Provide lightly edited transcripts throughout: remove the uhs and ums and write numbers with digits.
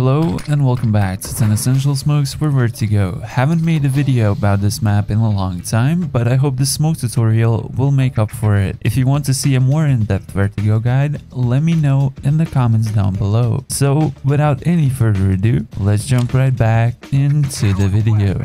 Hello and welcome back to 10 Essential Smokes for Vertigo. Haven't made a video about this map in a long time, but I hope this smoke tutorial will make up for it. If you want to see a more in-depth Vertigo guide, let me know in the comments down below. So without any further ado, let's jump right back into the video.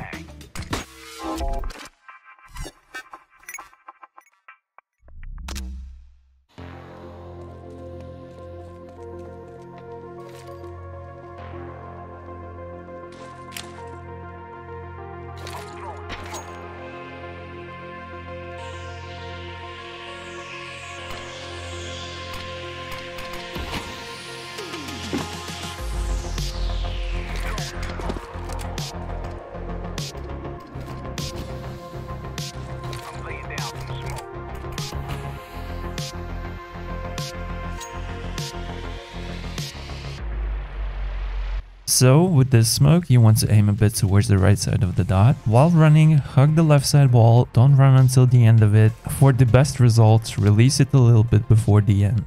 So with this smoke, you want to aim a bit towards the right side of the dot. While running, hug the left side wall, don't run until the end of it. For the best results, release it a little bit before the end.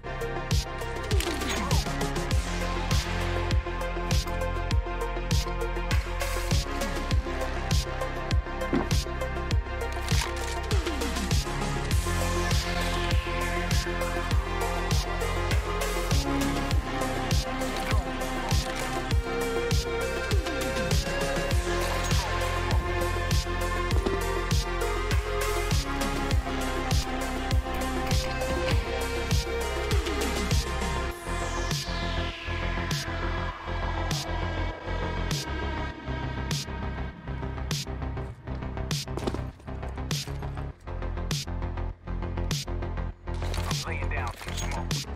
Laying down some smoke.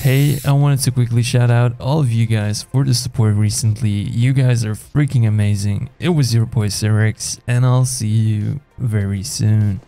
Hey, I wanted to quickly shout out all of you guys for the support recently. You guys are freaking amazing. It was your boy Serex, and I'll see you very soon.